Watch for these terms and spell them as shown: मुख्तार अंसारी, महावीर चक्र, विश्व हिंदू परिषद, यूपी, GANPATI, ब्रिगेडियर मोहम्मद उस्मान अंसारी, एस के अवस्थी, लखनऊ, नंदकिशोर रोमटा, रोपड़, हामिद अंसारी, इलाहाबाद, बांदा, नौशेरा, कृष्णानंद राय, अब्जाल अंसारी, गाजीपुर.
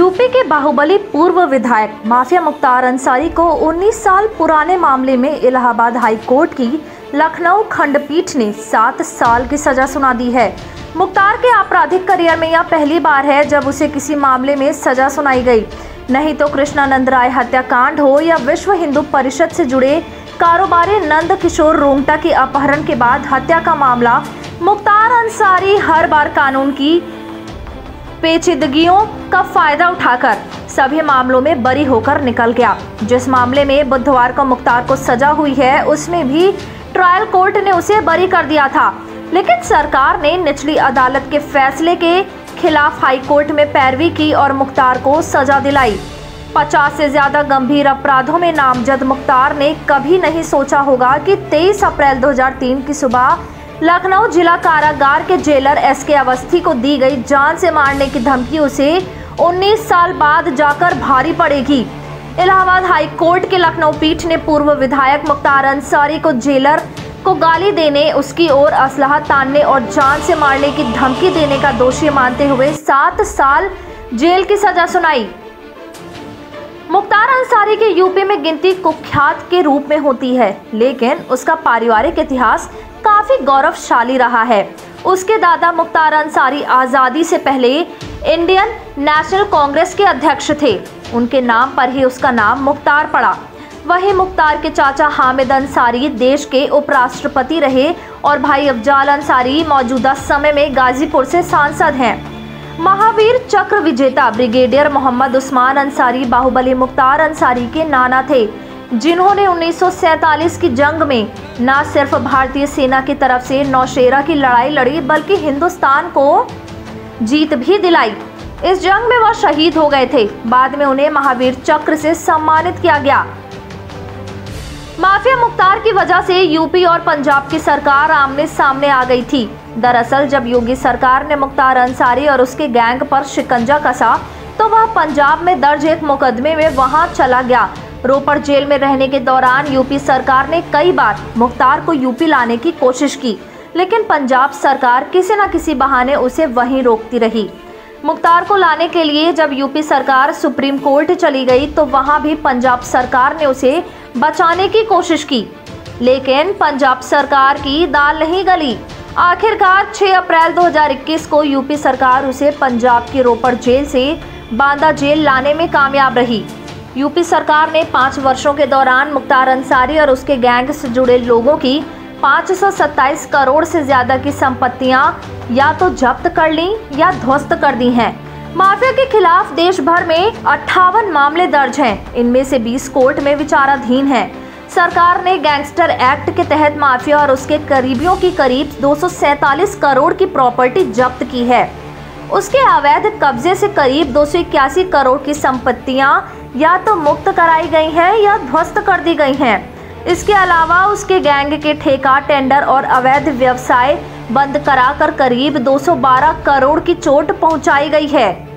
यूपी के बाहुबली पूर्व विधायक माफिया मुख्तार अंसारी को 19 साल पुराने मामले में इलाहाबाद हाई कोर्ट की लखनऊ खंडपीठ ने 7 साल की सजा सुना दी है। मुख्तार के आपराधिक करियर में यह पहली बार है जब उसे किसी मामले में सजा सुनाई गई। नहीं तो कृष्णानंद राय हत्याकांड हो या विश्व हिंदू परिषद से जुड़े कारोबारी नंदकिशोर रोमटा के अपहरण के बाद हत्या का मामला, मुख्तार अंसारी हर बार कानून की पेचीदगियों का फायदा उठाकर सभी मामलों में बरी होकर निकल गया। जिस मामले में बुधवार को मुख्तार को सजा हुई है उसमें भी ट्रायल कोर्ट ने उसे बरी कर दिया था, लेकिन सरकार ने निचली अदालत के फैसले के खिलाफ हाई कोर्ट में पैरवी की और मुख्तार को सजा दिलाई। 50 से ज्यादा गंभीर अपराधों में नामजद मुख्तार ने कभी नहीं सोचा होगा कि 23 अप्रैल 2003 की सुबह लखनऊ जिला कारागार के जेलर एस के अवस्थी को दी गई जान से मारने की धमकी उसे 19 साल बाद जाकर भारी पड़ेगी। इलाहाबाद हाई कोर्ट के लखनऊ पीठ ने पूर्व विधायक मुख्तार अंसारी को जेलर को गाली देने, उसकी ओर असलहा तानने और जान से मारने की धमकी देने का दोषी मानते हुए 7 साल जेल की सजा सुनाई। मुख्तार अंसारी के यूपी में गिनती कुख्यात के रूप में होती है, लेकिन उसका पारिवारिक इतिहास काफी गौरवशाली रहा है। उसके दादा मुख्तार अंसारी आज़ादी से पहले इंडियन नेशनल कांग्रेस के अध्यक्ष थे। उनके नाम पर ही उसका नाम मुख्तार पड़ा। वहीं मुख्तार के चाचा हामिद अंसारी देश के उपराष्ट्रपति रहे और भाई अब्जाल अंसारी मौजूदा समय में गाजीपुर से सांसद हैं। महावीर चक्र विजेता ब्रिगेडियर मोहम्मद उस्मान अंसारी बाहुबली मुख्तार अंसारी के नाना थे, जिन्होंने 1947 की जंग में न सिर्फ भारतीय सेना की तरफ से नौशेरा की लड़ाई लड़ी बल्कि हिंदुस्तान को जीत भी दिलाई। इस जंग में वह शहीद हो गए थे। बाद में उन्हें महावीर चक्र से सम्मानित किया गया। माफिया मुख्तार की वजह से यूपी और पंजाब की सरकार आमने सामने आ गई थी। दरअसल जब योगी सरकार ने मुख्तार अंसारी और उसके गैंग पर शिकंजा कसा तो वह पंजाब में दर्ज एक मुकदमे में वहां चला गया। रोपड़ जेल में रहने के दौरान यूपी सरकार ने कई बार मुख्तार को यूपी लाने की कोशिश की, लेकिन पंजाब सरकार किसी न किसी बहाने उसे वहीं रोकती रही। मुख्तार को लाने के लिए जब यूपी सरकार सुप्रीम कोर्ट चली गई तो वहां भी पंजाब सरकार ने उसे बचाने की कोशिश की, लेकिन पंजाब सरकार की दाल नहीं गली। आखिरकार 6 अप्रैल 2021 को यूपी सरकार उसे पंजाब की रोपड़ जेल से बांदा जेल लाने में कामयाब रही। यूपी सरकार ने 5 वर्षों के दौरान मुख्तार अंसारी और उसके गैंग से जुड़े लोगों की 527 करोड़ से ज्यादा की संपत्तियां या तो जब्त कर ली या ध्वस्त कर दी हैं। माफिया के खिलाफ देश भर में 58 मामले दर्ज हैं, इनमें से 20 कोर्ट में विचाराधीन हैं। सरकार ने गैंगस्टर एक्ट के तहत माफिया और उसके करीबियों की करीब 247 करोड़ की प्रॉपर्टी जब्त की है। उसके अवैध कब्जे से करीब 281 करोड़ की संपत्तियां या तो मुक्त कराई गई हैं या ध्वस्त कर दी गई हैं। इसके अलावा उसके गैंग के ठेका, टेंडर और अवैध व्यवसाय बंद कराकर करीब 212 करोड़ की चोट पहुंचाई गई है।